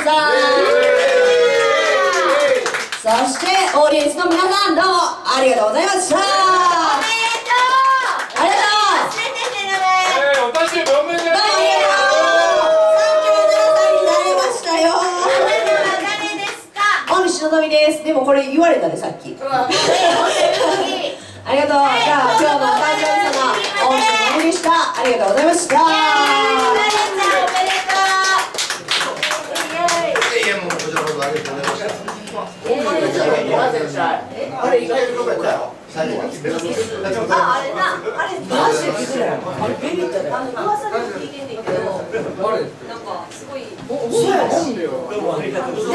さん、そしてオーディエンスの皆さん、どうもありがとうございました。でもこれ言われたね、さっき。ありがとう。じゃあ今日のお誕生日様、大石のりでした。ありがとうございました。おめでとう。